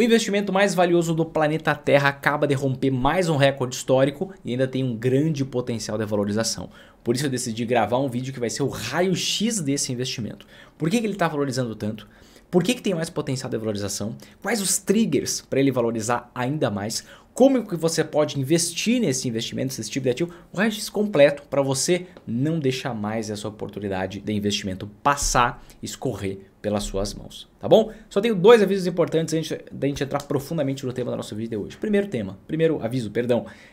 O investimento mais valioso do planeta Terra acaba de romper mais um recorde histórico e ainda tem um grande potencial de valorização. Por isso eu decidi gravar um vídeo que vai ser o raio-x desse investimento. Por que ele está valorizando tanto? Por que tem mais potencial de valorização? Quais os triggers para ele valorizar ainda mais? Como que você pode investir nesse investimento, nesse tipo de ativo? O raio-x completo para você não deixar mais essa oportunidade de investimento passar, escorrer pelas suas mãos, tá bom? Só tenho dois avisos importantes antes da gente entrar profundamente no tema da nossa vídeo de hoje. Primeiro aviso,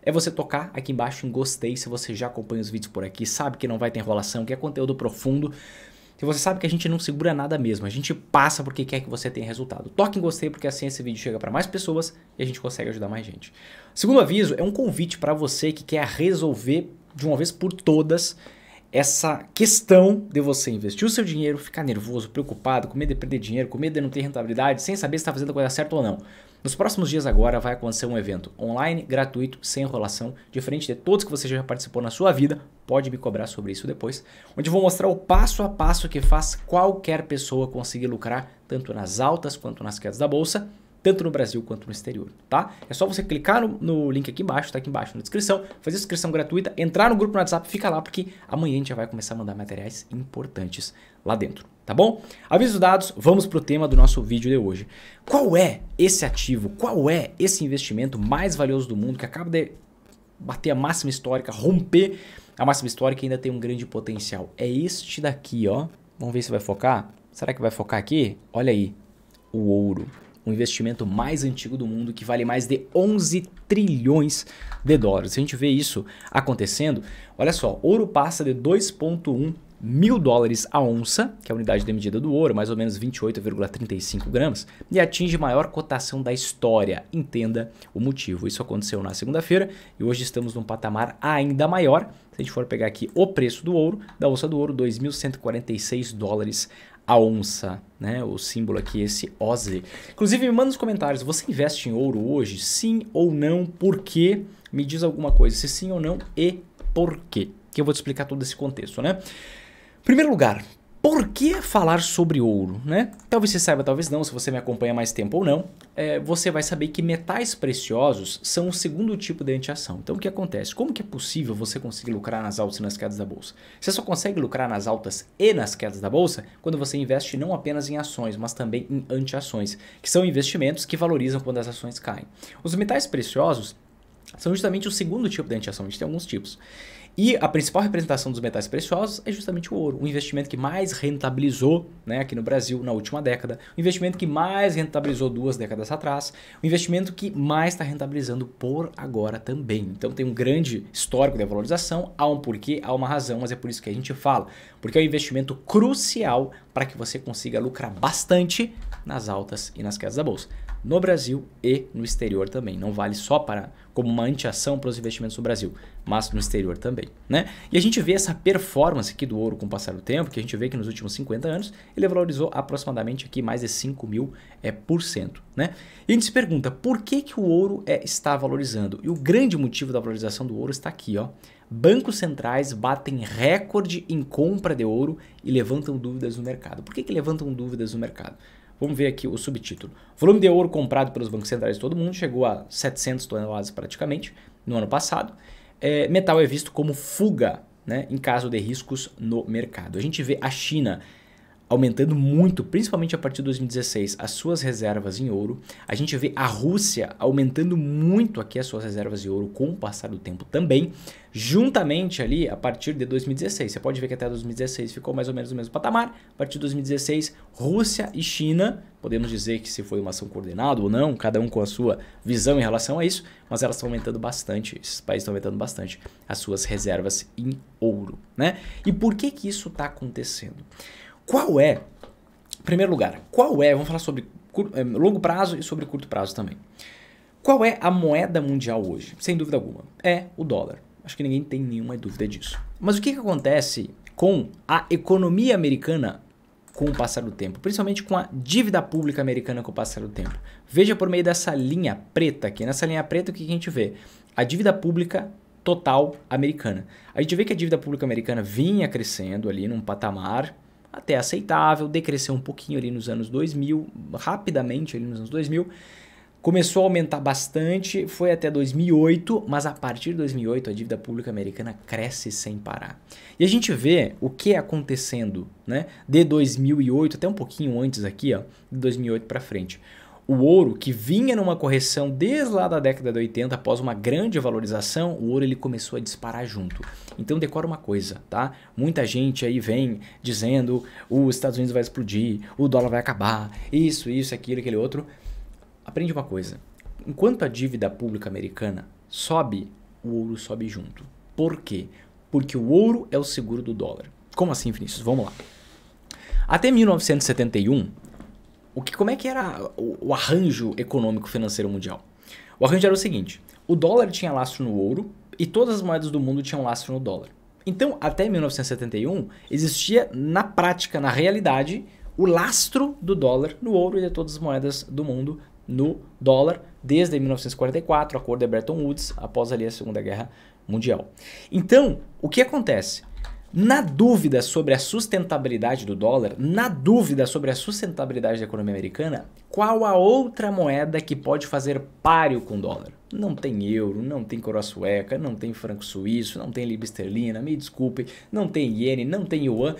é você tocar aqui embaixo em gostei, se você já acompanha os vídeos por aqui, sabe que não vai ter enrolação, que é conteúdo profundo. Se você sabe que a gente não segura nada mesmo, a gente passa porque quer que você tenha resultado. Toque em gostei porque assim esse vídeo chega para mais pessoas e a gente consegue ajudar mais gente. Segundo aviso, é um convite para você que quer resolver de uma vez por todas essa questão de você investir o seu dinheiro, ficar nervoso, preocupado, com medo de perder dinheiro, com medo de não ter rentabilidade, sem saber se está fazendo a coisa certa ou não. Nos próximos dias agora vai acontecer um evento online, gratuito, sem enrolação, diferente de todos que você já participou na sua vida, pode me cobrar sobre isso depois, onde eu vou mostrar o passo a passo que faz qualquer pessoa conseguir lucrar, tanto nas altas quanto nas quedas da bolsa, tanto no Brasil quanto no exterior, tá? É só você clicar no link aqui embaixo, tá aqui embaixo na descrição, fazer a inscrição gratuita, entrar no grupo no WhatsApp, fica lá porque amanhã a gente já vai começar a mandar materiais importantes lá dentro, tá bom? Avisos dados, vamos pro tema do nosso vídeo de hoje. Qual é esse ativo, qual é esse investimento mais valioso do mundo que acaba de bater a máxima histórica, romper a máxima histórica e ainda tem um grande potencial? É este daqui, ó. Vamos ver se vai focar? Será que vai focar aqui? Olha aí, o ouro. O investimento mais antigo do mundo que vale mais de 11 trilhões de dólares. Se a gente vê isso acontecendo, olha só, ouro passa de 2,1 mil dólares a onça, que é a unidade de medida do ouro, mais ou menos 28,35 gramas, e atinge a maior cotação da história. Entenda o motivo. Isso aconteceu na segunda-feira e hoje estamos num patamar ainda maior. Se a gente for pegar aqui o preço do ouro, da onça do ouro, 2.146 dólares a onça, né? O símbolo aqui, esse OZ. Inclusive, me manda nos comentários, você investe em ouro hoje? Sim ou não? Por quê? Me diz alguma coisa, se sim ou não e por quê? Que eu vou te explicar todo esse contexto, né? Primeiro lugar, por que falar sobre ouro, né? Talvez você saiba, talvez não, se você me acompanha mais tempo ou não, você vai saber que metais preciosos são o segundo tipo de antiação. Então, o que acontece? Como que é possível você conseguir lucrar nas altas e nas quedas da bolsa? Você só consegue lucrar nas altas e nas quedas da bolsa quando você investe não apenas em ações, mas também em antiações, que são investimentos que valorizam quando as ações caem. Os metais preciosos são justamente o segundo tipo de antiação, a gente tem alguns tipos. E a principal representação dos metais preciosos é justamente o ouro, o investimento que mais rentabilizou, né, aqui no Brasil na última década, o investimento que mais rentabilizou 2 décadas atrás, o investimento que mais está rentabilizando por agora também. Então tem um grande histórico de valorização, há um porquê, há uma razão, mas é por isso que a gente fala, porque é um investimento crucial para que você consiga lucrar bastante nas altas e nas quedas da bolsa, no Brasil e no exterior também. Não vale só como uma antiação para os investimentos no Brasil, mas no exterior também, né? E a gente vê essa performance aqui do ouro com o passar do tempo, que a gente vê que nos últimos 50 anos ele valorizou aproximadamente aqui mais de 5.000%, né? E a gente se pergunta por que que o ouro está valorizando? E o grande motivo da valorização do ouro está aqui, ó. Bancos centrais batem recorde em compra de ouro e levantam dúvidas no mercado. Por que que levantam dúvidas no mercado? Vamos ver aqui o subtítulo. O volume de ouro comprado pelos bancos centrais de todo mundo chegou a 700 toneladas praticamente no ano passado. Metal é visto como fuga, né, em caso de riscos no mercado. A gente vê a China aumentando muito, principalmente a partir de 2016, as suas reservas em ouro. A gente vê a Rússia aumentando muito aqui as suas reservas de ouro com o passar do tempo também, juntamente ali a partir de 2016. Você pode ver que até 2016 ficou mais ou menos no mesmo patamar. A partir de 2016, Rússia e China, podemos dizer que se foi uma ação coordenada ou não, cada um com a sua visão em relação a isso, mas elas estão aumentando bastante, esses países estão aumentando bastante as suas reservas em ouro, né? E por que que isso está acontecendo? Qual é, em primeiro lugar, vamos falar sobre longo prazo e sobre curto prazo também. Qual é a moeda mundial hoje? Sem dúvida alguma, é o dólar. Acho que ninguém tem nenhuma dúvida disso. Mas o que que acontece com a economia americana com o passar do tempo? Principalmente com a dívida pública americana com o passar do tempo. Veja por meio dessa linha preta aqui. Nessa linha preta, o que que a gente vê? A dívida pública total americana. A gente vê que a dívida pública americana vinha crescendo ali num patamar até aceitável, decresceu um pouquinho ali nos anos 2000, rapidamente ali nos anos 2000, Começou a aumentar bastante, foi até 2008, mas a partir de 2008 a dívida pública americana cresce sem parar. E a gente vê o que é acontecendo, né? De 2008, até um pouquinho antes aqui, ó, de 2008 para frente. O ouro, que vinha numa correção desde lá da década de 80, após uma grande valorização, o ouro ele começou a disparar junto. Então decora uma coisa, tá? Muita gente aí vem dizendo os Estados Unidos vai explodir, o dólar vai acabar, isso, aquilo, aquele outro. Aprende uma coisa, enquanto a dívida pública americana sobe, o ouro sobe junto. Por quê? Porque o ouro é o seguro do dólar. Como assim, Vinícius? Vamos lá. Até 1971... Como é que era o arranjo econômico-financeiro mundial? O arranjo era o seguinte, o dólar tinha lastro no ouro e todas as moedas do mundo tinham lastro no dólar. Então, até 1971, existia na prática, na realidade, o lastro do dólar no ouro e de todas as moedas do mundo no dólar, desde 1944, o acordo de Bretton Woods, após ali a Segunda Guerra Mundial. Então, o que acontece? Na dúvida sobre a sustentabilidade do dólar, na dúvida sobre a sustentabilidade da economia americana, qual a outra moeda que pode fazer páreo com o dólar? Não tem euro, não tem coroa sueca, não tem franco suíço, não tem libra esterlina, me desculpe, não tem iene, não tem yuan,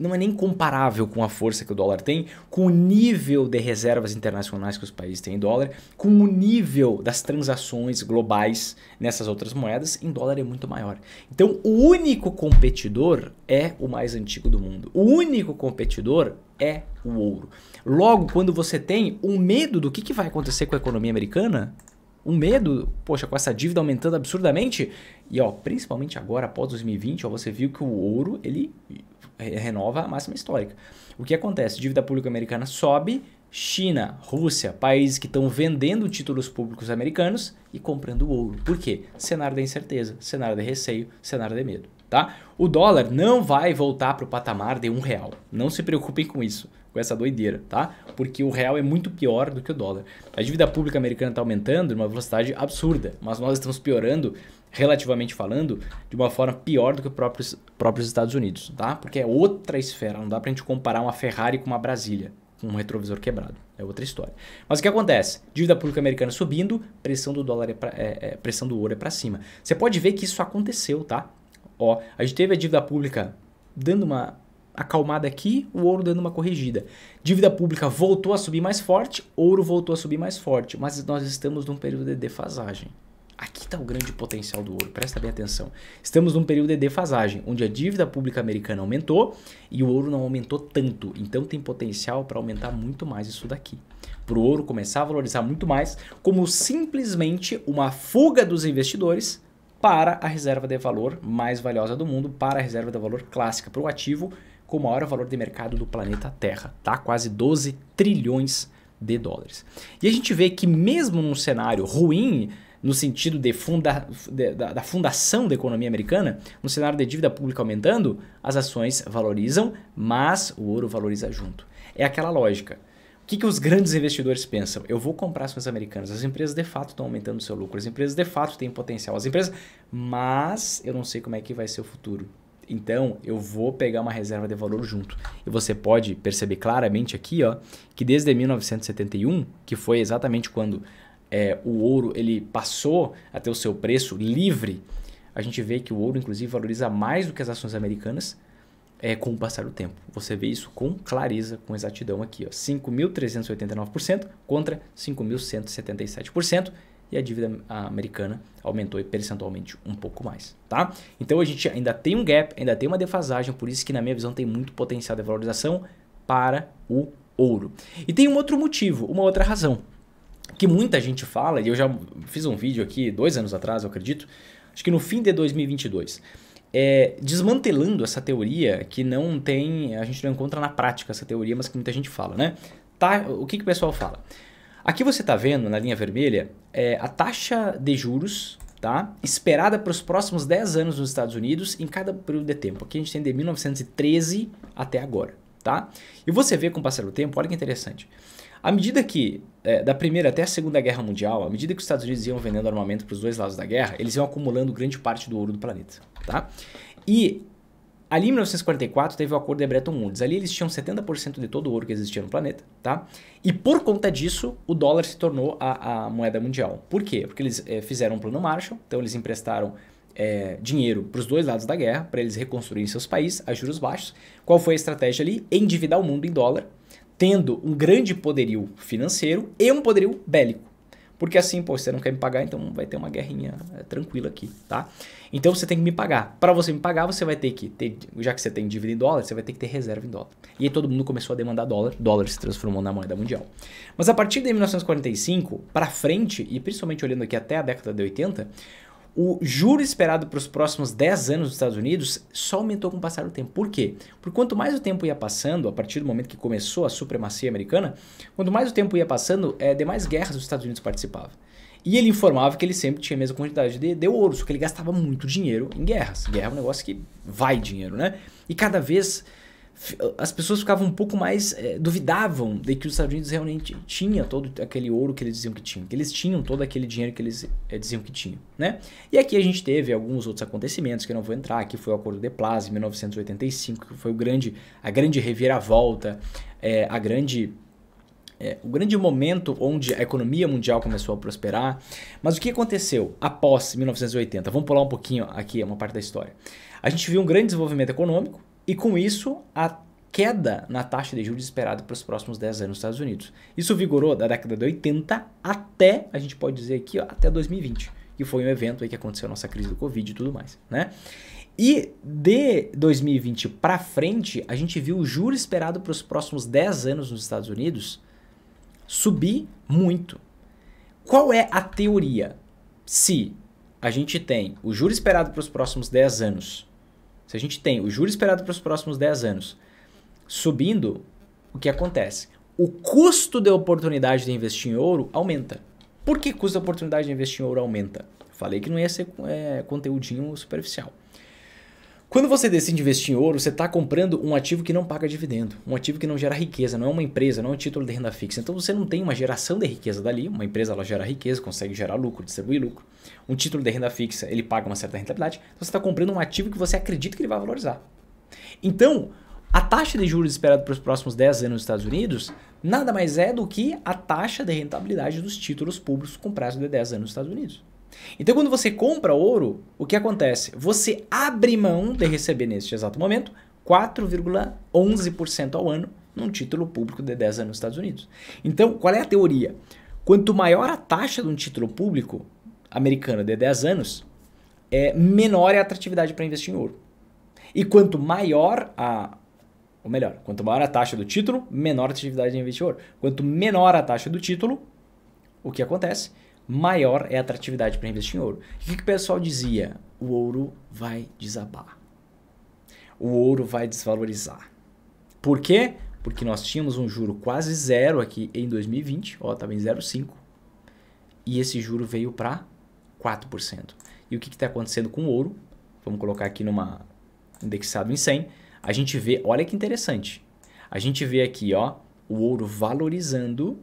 não é nem comparável com a força que o dólar tem, com o nível de reservas internacionais que os países têm em dólar, com o nível das transações globais nessas outras moedas, em dólar é muito maior. Então, o único competidor é o mais antigo do mundo. O único competidor é o ouro. Logo, quando você tem um medo do que vai acontecer com a economia americana, um medo, poxa, com essa dívida aumentando absurdamente, e ó, principalmente agora, após 2020, ó, você viu que o ouro, ele renova a máxima histórica. O que acontece? Dívida pública americana sobe, China, Rússia, países que estão vendendo títulos públicos americanos e comprando ouro. Por quê? Cenário da incerteza, cenário de receio, cenário de medo, tá? O dólar não vai voltar para o patamar de R$1. Não se preocupem com isso, com essa doideira, tá? Porque o real é muito pior do que o dólar. A dívida pública americana está aumentando numa velocidade absurda, mas nós estamos piorando, relativamente falando, de uma forma pior do que os próprios Estados Unidos, tá? Porque é outra esfera, não dá pra gente comparar uma Ferrari com uma Brasília, com um retrovisor quebrado, é outra história. Mas o que acontece? Dívida pública americana subindo, pressão do dólar pressão do ouro é pra cima. Você pode ver que isso aconteceu, tá? Ó, a gente teve a dívida pública dando uma acalmada aqui, o ouro dando uma corrigida. Dívida pública voltou a subir mais forte, ouro voltou a subir mais forte, mas nós estamos num período de defasagem. Aqui está o grande potencial do ouro, presta bem atenção. Estamos num período de defasagem, onde a dívida pública americana aumentou e o ouro não aumentou tanto. Então tem potencial para aumentar muito mais isso daqui. Para o ouro começar a valorizar muito mais, como simplesmente uma fuga dos investidores para a reserva de valor mais valiosa do mundo, para a reserva de valor clássica, para o ativo com o maior valor de mercado do planeta Terra, tá? Quase 12 trilhões de dólares. E a gente vê que mesmo num cenário ruim, no sentido da fundação da economia americana, no cenário de dívida pública aumentando, as ações valorizam, mas o ouro valoriza junto. É aquela lógica. O que os grandes investidores pensam? Eu vou comprar ações americanas, as empresas de fato estão aumentando o seu lucro, as empresas de fato têm potencial, as empresas, mas eu não sei como é que vai ser o futuro. Então eu vou pegar uma reserva de valor junto. E você pode perceber claramente aqui, ó, que desde 1971, que foi exatamente quando o ouro ele passou a ter o seu preço livre, a gente vê que o ouro inclusive valoriza mais do que as ações americanas, com o passar do tempo. Você vê isso com clareza, com exatidão aqui, ó, 5.389% contra 5.177%, e a dívida americana aumentou percentualmente um pouco mais, tá? Então a gente ainda tem um gap, ainda tem uma defasagem, por isso que na minha visão tem muito potencial de valorização para o ouro. E tem um outro motivo, uma outra razão, que muita gente fala, e eu já fiz um vídeo aqui 2 anos atrás, eu acredito, acho que no fim de 2022, desmantelando essa teoria que não tem, a gente não encontra na prática essa teoria, mas que muita gente fala, né? Tá, o que o pessoal fala? Aqui você está vendo na linha vermelha a taxa de juros, tá, esperada para os próximos 10 anos nos Estados Unidos em cada período de tempo. Aqui a gente tem de 1913 até agora, tá? E você vê com o passar do tempo, olha que interessante. À medida que, da Primeira até a Segunda Guerra Mundial, à medida que os Estados Unidos iam vendendo armamento para os dois lados da guerra, eles iam acumulando grande parte do ouro do planeta, tá? E Ali em 1944 teve o acordo de Bretton Woods, ali eles tinham 70% de todo o ouro que existia no planeta, tá? E por conta disso o dólar se tornou a moeda mundial. Por quê? Porque eles fizeram um plano Marshall, então eles emprestaram dinheiro para os dois lados da guerra, para eles reconstruírem seus países a juros baixos. Qual foi a estratégia ali? Endividar o mundo em dólar, tendo um grande poderio financeiro e um poderio bélico. Porque assim, pô, você não quer me pagar, então vai ter uma guerrinha tranquila aqui, tá? Então você tem que me pagar. Para você me pagar, você vai ter que ter, já que você tem dívida em dólar, você vai ter que ter reserva em dólar. E aí todo mundo começou a demandar dólar, dólar se transformou na moeda mundial. Mas a partir de 1945 para frente, e principalmente olhando aqui até a década de 80, o juro esperado para os próximos 10 anos dos Estados Unidos só aumentou com o passar do tempo. Por quê? Porque quanto mais o tempo ia passando, a partir do momento que começou a supremacia americana, quanto mais o tempo ia passando, demais guerras os Estados Unidos participavam. E ele informava que ele sempre tinha a mesma quantidade de ouro, só que ele gastava muito dinheiro em guerras. Guerra é um negócio que vai dinheiro, né? E cada vez as pessoas ficavam um pouco mais duvidavam de que os Estados Unidos realmente tinha todo aquele ouro que eles diziam que tinham, que eles tinham todo aquele dinheiro que eles diziam que tinham, né? E aqui a gente teve alguns outros acontecimentos que eu não vou entrar, que foi o acordo de Plaza em 1985, que foi a grande reviravolta, o grande momento onde a economia mundial começou a prosperar. Mas o que aconteceu após 1980? Vamos pular um pouquinho aqui, é uma parte da história. A gente viu um grande desenvolvimento econômico, e com isso, a queda na taxa de juros esperada para os próximos 10 anos nos Estados Unidos. Isso vigorou da década de 80 até, a gente pode dizer aqui, ó, até 2020, que foi um evento aí que aconteceu a nossa crise do Covid e tudo mais, né? E de 2020 para frente, a gente viu o juro esperado para os próximos 10 anos nos Estados Unidos subir muito. Qual é a teoria? Se a gente tem o juro esperado para os próximos 10 anos... Se a gente tem o juro esperado para os próximos 10 anos subindo, o que acontece? O custo de oportunidade de investir em ouro aumenta. Por que o custo de oportunidade de investir em ouro aumenta? Falei que não ia ser conteúdinho superficial. Quando você decide investir em ouro, você está comprando um ativo que não paga dividendo, um ativo que não gera riqueza, não é uma empresa, não é um título de renda fixa. Então você não tem uma geração de riqueza dali, uma empresa ela gera riqueza, consegue gerar lucro, distribuir lucro. Um título de renda fixa, ele paga uma certa rentabilidade, então você está comprando um ativo que você acredita que ele vai valorizar. Então, a taxa de juros esperada para os próximos 10 anos nos Estados Unidos nada mais é do que a taxa de rentabilidade dos títulos públicos com prazo de 10 anos nos Estados Unidos. Então, quando você compra ouro, o que acontece? Você abre mão de receber, neste exato momento, 4,11% ao ano num título público de 10 anos nos Estados Unidos. Então, qual é a teoria? Quanto maior a taxa de um título público americano de 10 anos, menor é a atratividade para investir em ouro. E quanto maior a... Ou melhor, quanto maior a taxa do título, menor a atratividade de investir em ouro. Quanto menor a taxa do título, o que acontece? Maior é a atratividade para investir em ouro. E o que o pessoal dizia? O ouro vai desabar. O ouro vai desvalorizar. Por quê? Porque nós tínhamos um juro quase zero aqui em 2020, ó, estava em 0,5. E esse juro veio para 4%. E o que está acontecendo com o ouro? Vamos colocar aqui numa indexado em 100. A gente vê, olha que interessante. A gente vê aqui, ó, o ouro valorizando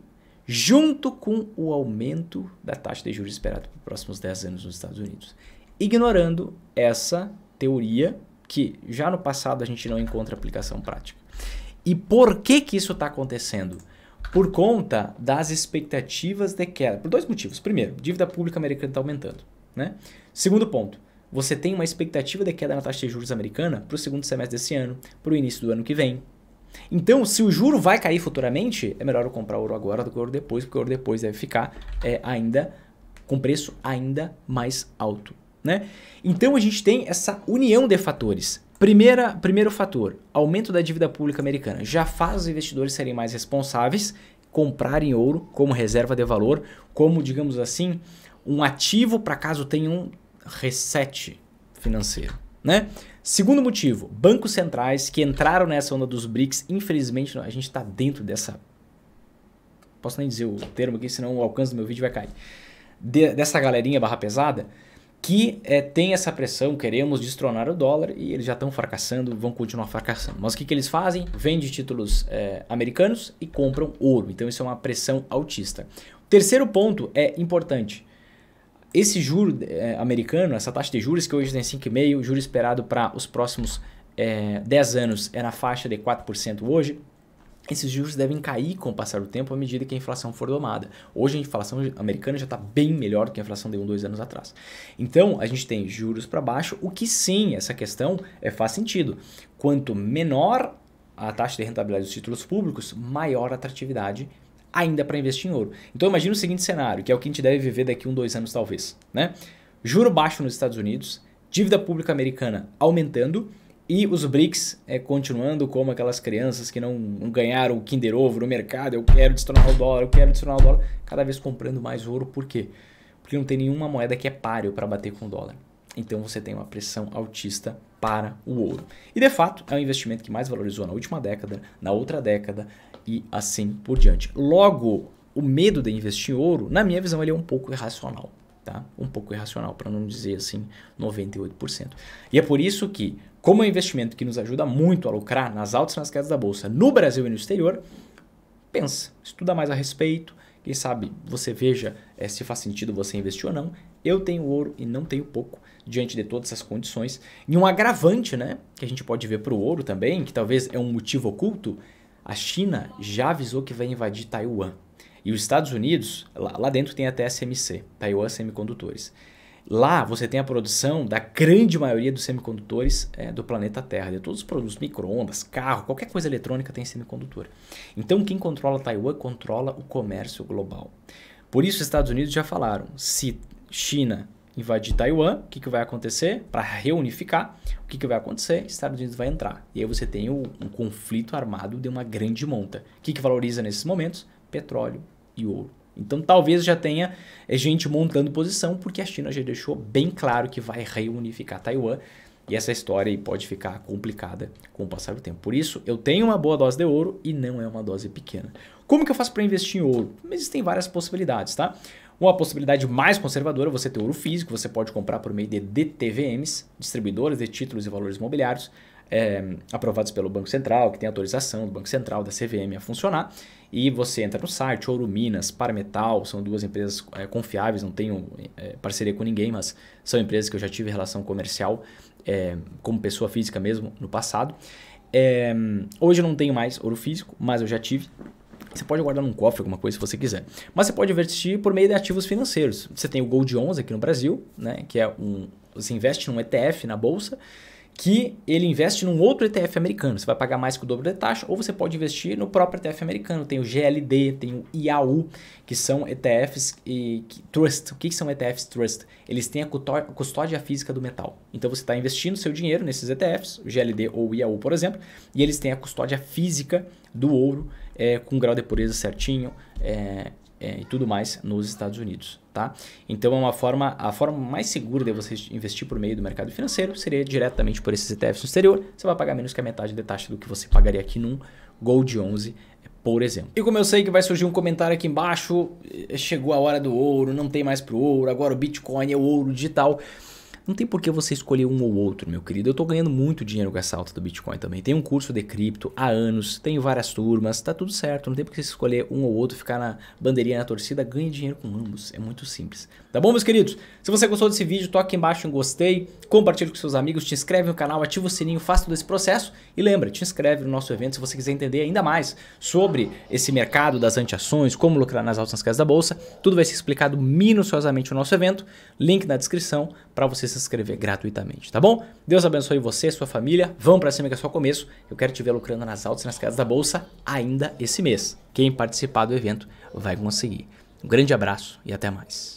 junto com o aumento da taxa de juros esperada para os próximos 10 anos nos Estados Unidos. Ignorando essa teoria que já no passado a gente não encontra aplicação prática. E por que que isso está acontecendo? Por conta das expectativas de queda. Por dois motivos. Primeiro, dívida pública americana está aumentando, né? Segundo ponto, você tem uma expectativa de queda na taxa de juros americana para o segundo semestre desse ano, para o início do ano que vem. Então, se o juro vai cair futuramente, é melhor eu comprar ouro agora do que ouro depois, porque ouro depois deve ficar ainda com preço ainda mais alto, né? Então, a gente tem essa união de fatores. Primeiro fator, aumento da dívida pública americana. Já faz os investidores serem mais responsáveis, comprarem ouro como reserva de valor, como, digamos assim, um ativo para caso tenha um reset financeiro, né? Segundo motivo, bancos centrais que entraram nessa onda dos BRICS, infelizmente a gente está dentro dessa, posso nem dizer o termo aqui, senão o alcance do meu vídeo vai cair, dessa galerinha barra pesada, que tem essa pressão, queremos destronar o dólar e eles já estão fracassando, vão continuar fracassando. Mas o que eles fazem? Vendem títulos americanos e compram ouro, então isso é uma pressão altista. O terceiro ponto é importante. Esse juro americano, essa taxa de juros que hoje tem 5,5, juro esperado para os próximos 10 anos é na faixa de 4% hoje, esses juros devem cair com o passar do tempo à medida que a inflação for domada. Hoje a inflação americana já está bem melhor do que a inflação de 1, 2 anos atrás. Então a gente tem juros para baixo, o que sim, essa questão faz sentido. Quanto menor a taxa de rentabilidade dos títulos públicos, maior a atratividade ainda para investir em ouro. Então imagina o seguinte cenário, que é o que a gente deve viver daqui a 1, 2 anos talvez, né? Juro baixo nos Estados Unidos, dívida pública americana aumentando, e os BRICS continuando como aquelas crianças que não ganharam o Kinder Ovo no mercado, eu quero destronar o dólar, eu quero destronar o dólar, cada vez comprando mais ouro. Por quê? Porque não tem nenhuma moeda que é páreo para bater com o dólar. Então você tem uma pressão altista para o ouro. E de fato é um investimento que mais valorizou na última década, na outra década e assim por diante. Logo, o medo de investir em ouro, na minha visão, ele é um pouco irracional. Tá? Um pouco irracional, para não dizer assim 98%. E é por isso que, como é um investimento que nos ajuda muito a lucrar nas altas e nas quedas da bolsa no Brasil e no exterior, pensa, estuda mais a respeito, quem sabe você veja se faz sentido você investir ou não. Eu tenho ouro e não tenho pouco diante de todas essas condições. E um agravante, né, que a gente pode ver para o ouro também, que talvez é um motivo oculto, a China já avisou que vai invadir Taiwan. E os Estados Unidos, lá dentro tem a TSMC, Taiwan Semicondutores. Lá você tem a produção da grande maioria dos semicondutores do planeta Terra. De todos os produtos, micro-ondas, carro, qualquer coisa eletrônica tem semicondutor. Então quem controla Taiwan controla o comércio global. Por isso os Estados Unidos já falaram, se China invadir Taiwan, o que vai acontecer? Para reunificar, o que vai acontecer? Estados Unidos vai entrar. E aí você tem um conflito armado de uma grande monta. O que valoriza nesses momentos? Petróleo e ouro. Então talvez já tenha gente montando posição, porque a China já deixou bem claro que vai reunificar Taiwan, e essa história aí pode ficar complicada com o passar do tempo. Por isso eu tenho uma boa dose de ouro e não é uma dose pequena. Como que eu faço para investir em ouro? Existem várias possibilidades, tá? Uma possibilidade mais conservadora é você ter ouro físico, você pode comprar por meio de DTVMs, distribuidoras de títulos e valores imobiliários, aprovados pelo Banco Central, que tem autorização do Banco Central, da CVM a funcionar, e você entra no site, Ouro Minas, Parmetal, são duas empresas confiáveis, não tenho parceria com ninguém, mas são empresas que eu já tive relação comercial como pessoa física mesmo no passado. Hoje eu não tenho mais ouro físico, mas eu já tive. Você pode guardar num cofre, alguma coisa, se você quiser. Mas você pode investir por meio de ativos financeiros. Você tem o Gold 11 aqui no Brasil, né, que é você investe num ETF na bolsa, que ele investe num outro ETF americano. Você vai pagar mais que o dobro de taxa, ou você pode investir no próprio ETF americano. Tem o GLD, tem o IAU, que são ETFs Trust. O que são ETFs Trust? Eles têm a custódia física do metal. Então você está investindo seu dinheiro nesses ETFs, o GLD ou o IAU, por exemplo, e eles têm a custódia física do ouro, com um grau de pureza certinho, e tudo mais nos Estados Unidos, tá? Então é a forma mais segura de você investir por meio do mercado financeiro seria diretamente por esses ETFs no exterior. Você vai pagar menos que a metade da taxa do que você pagaria aqui num Gold 11, por exemplo. E como eu sei que vai surgir um comentário aqui embaixo, chegou a hora do ouro, não tem mais pro ouro, agora o Bitcoin é o ouro digital. Não tem por que você escolher um ou outro, meu querido. Eu estou ganhando muito dinheiro com essa alta do Bitcoin também. Tem um curso de cripto há anos, tenho várias turmas, tá tudo certo. Não tem por que você escolher um ou outro, ficar na bandeirinha, na torcida, ganhe dinheiro com ambos. É muito simples. Tá bom, meus queridos? Se você gostou desse vídeo, toca aqui embaixo em gostei, compartilha com seus amigos, te inscreve no canal, ativa o sininho, faz todo esse processo. E lembra, te inscreve no nosso evento se você quiser entender ainda mais sobre esse mercado das antiações, como lucrar nas altas e nas quedas da bolsa. Tudo vai ser explicado minuciosamente no nosso evento. Link na descrição para você se inscrever gratuitamente, tá bom? Deus abençoe você e sua família. Vamos para cima, que é só o começo. Eu quero te ver lucrando nas altas e nas quedas da bolsa ainda esse mês. Quem participar do evento vai conseguir. Um grande abraço e até mais.